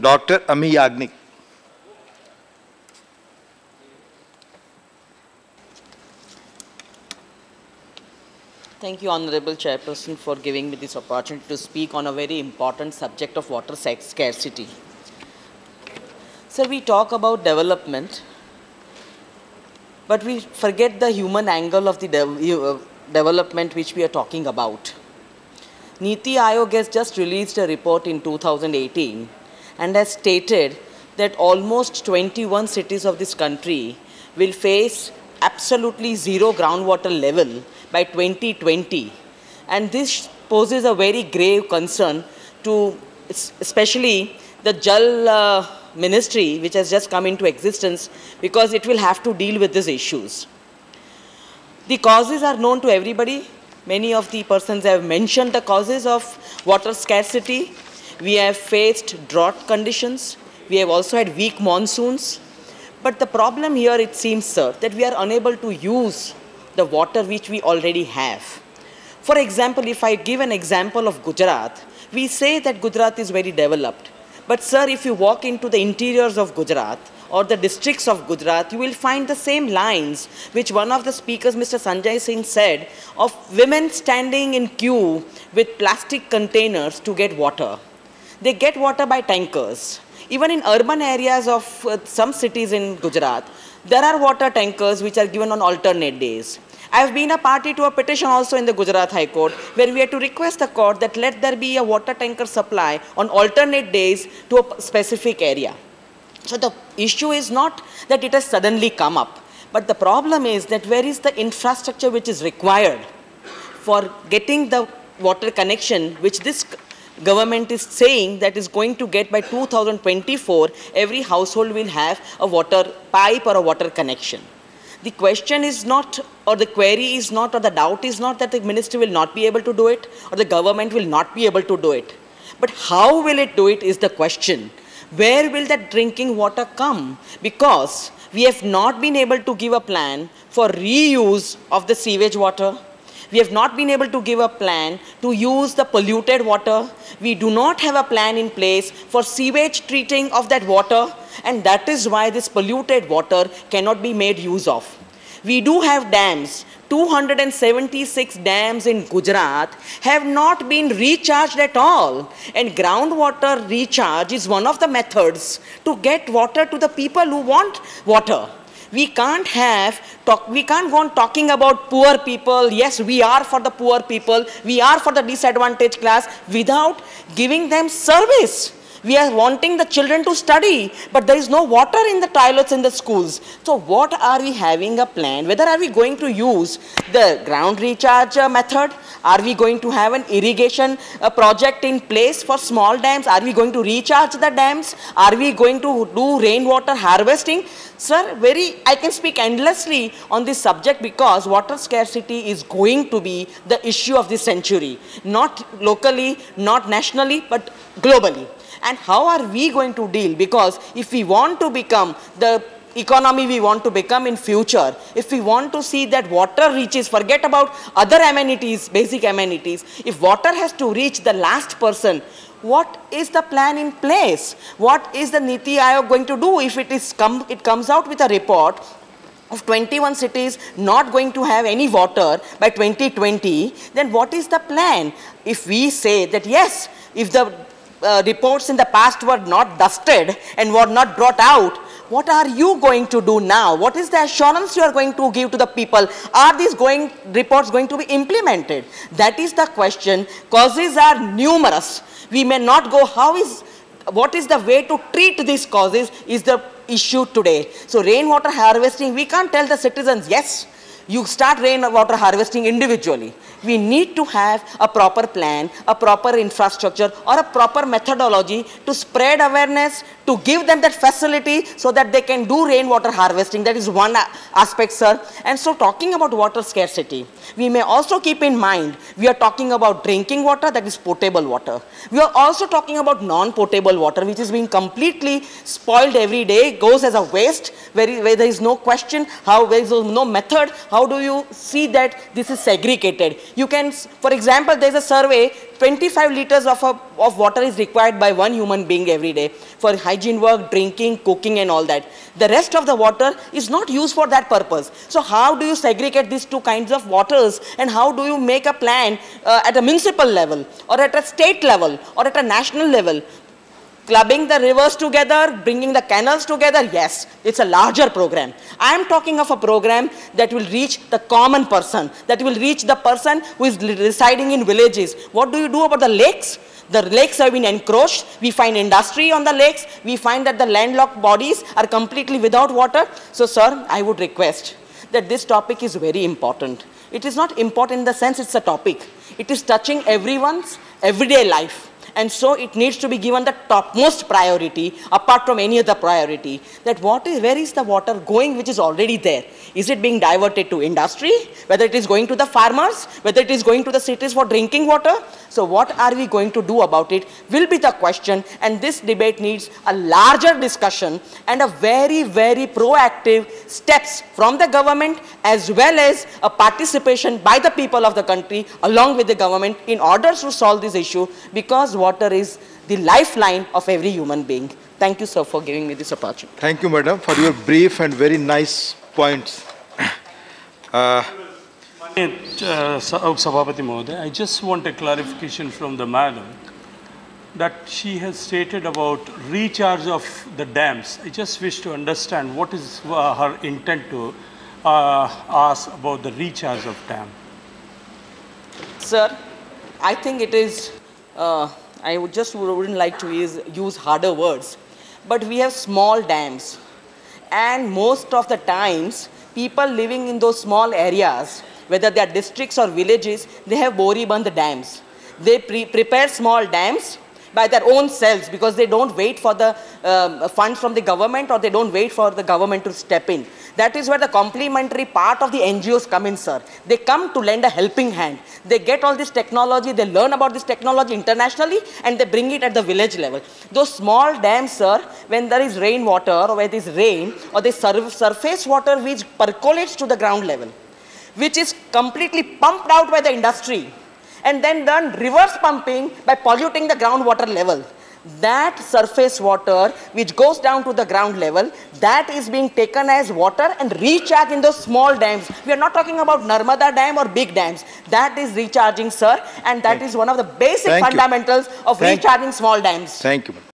Dr. Ami Yagnik. Thank you, Honorable Chairperson, for giving me this opportunity to speak on a very important subject of water scarcity. Sir, we talk about development, but we forget the human angle of the development which we are talking about. NITI Aayog has just released a report in 2018 and has stated that almost 21 cities of this country will face absolutely zero groundwater level by 2020, and this poses a very grave concern to especially the Jal ministry, which has just come into existence, because it will have to deal with these issues. The causes are known to everybody. Many of the persons have mentioned the causes of water scarcity. We have faced drought conditions. We have also had weak monsoons. But the problem here, it seems, sir, that we are unable to use the water which we already have. For example, if I give an example of Gujarat, we say that Gujarat is very developed. But sir, if you walk into the interiors of Gujarat or the districts of Gujarat, you will find the same lines which one of the speakers, Mr. Sanjay Singh, said of women standing in queue with plastic containers to get water. They get water by tankers. Even in urban areas of some cities in Gujarat, there are water tankers which are given on alternate days. I have been a party to a petition also in the Gujarat High Court, where we had to request the court that let there be a water tanker supply on alternate days to a specific area. So the issue is not that it has suddenly come up, but the problem is that where is the infrastructure which is required for getting the water connection, which this government is saying that is going to get by 2024, every household will have a water pipe or a water connection. The question is not, or the query is not, or the doubt is not that the ministry will not be able to do it, or the government will not be able to do it. But how will it do it is the question. Where will that drinking water come? Because we have not been able to give a plan for reuse of the sewage water. We have not been able to give a plan to use the polluted water. We do not have a plan in place for sewage treating of that water, and that is why this polluted water cannot be made use of. We do have dams. 276 dams in Gujarat have not been recharged at all, and groundwater recharge is one of the methods to get water to the people who want water. We can't go on talking about poor people. Yes, we are for the poor people. We are for the disadvantaged class without giving them service. We are wanting the children to study, but there is no water in the toilets in the schools. So what are we having a plan? Whether are we going to use the ground recharge method? Are we going to have an irrigation project in place for small dams? Are we going to recharge the dams? Are we going to do rainwater harvesting? Sir, I can speak endlessly on this subject, because water scarcity is going to be the issue of this century. Not locally, not nationally, but globally. And how are we going to deal? Because if we want to become the economy we want to become in future, if we want to see that water reaches, forget about other amenities, basic amenities, if water has to reach the last person, what is the plan in place? What is the NITI Aayog going to do if it comes out with a report of 21 cities not going to have any water by 2020, then what is the plan? If we say that yes, if the reports in the past were not dusted and were not brought out, what are you going to do now? What is the assurance you are going to give to the people? Are these reports going to be implemented? That is the question. Causes are numerous. We may not go, what is the way to treat these causes is the issue today. So rainwater harvesting, we can't tell the citizens, yes, you start rainwater harvesting individually. We need to have a proper plan, a proper infrastructure, or a proper methodology to spread awareness, to give them that facility so that they can do rainwater harvesting. That is one aspect, sir. And so talking about water scarcity, we may also keep in mind, we are talking about drinking water, that is potable water. We are also talking about non-potable water, which is being completely spoiled every day, goes as a waste, where there is no question, where there is no method, how do you see that this is segregated? You can, for example, there's a survey, 25 liters of water is required by one human being every day for hygiene work, drinking, cooking and all that. The rest of the water is not used for that purpose. So how do you segregate these two kinds of waters, and how do you make a plan at a municipal level or at a state level or at a national level? Clubbing the rivers together, bringing the canals together, yes, it's a larger program. I am talking of a program that will reach the common person, that will reach the person who is residing in villages. What do you do about the lakes? The lakes have been encroached. We find industry on the lakes. We find that the landlocked bodies are completely without water. So, sir, I would request that this topic is very important. It is not important in the sense it's a topic. It is touching everyone's everyday life. And so it needs to be given the topmost priority, apart from any other priority, that where is the water going which is already there? Is it being diverted to industry? Whether it is going to the farmers? Whether it is going to the cities for drinking water? So what are we going to do about it will be the question, and this debate needs a larger discussion and a very, very proactive steps from the government, as well as a participation by the people of the country along with the government in order to solve this issue, because water is the lifeline of every human being. Thank you, sir, for giving me this opportunity. Thank you, madam, for your brief and very nice points. Sabhapati Mohoday, I just want a clarification from the madam that she has stated about recharge of the dams. I just wish to understand what is her intent to ask about the recharge of dam. Sir, I think it is... I would just wouldn't like to use harder words, but we have small dams, and most of the times people living in those small areas, whether they are districts or villages, they have boriband dams. They prepare small dams by their own selves because they don't wait for the funds from the government, or they don't wait for the government to step in. That is where the complementary part of the NGOs come in, sir. They come to lend a helping hand. They get all this technology, they learn about this technology internationally, and they bring it at the village level. Those small dams, sir, when there is rainwater or where there is rain, or the surface water which percolates to the ground level, which is completely pumped out by the industry, and then done reverse pumping by polluting the groundwater level. That surface water which goes down to the ground level, that is being taken as water and recharged in those small dams. We are not talking about Narmada Dam or big dams. That is recharging, sir, and that is one of the basic fundamentals of recharging small dams. Thank you.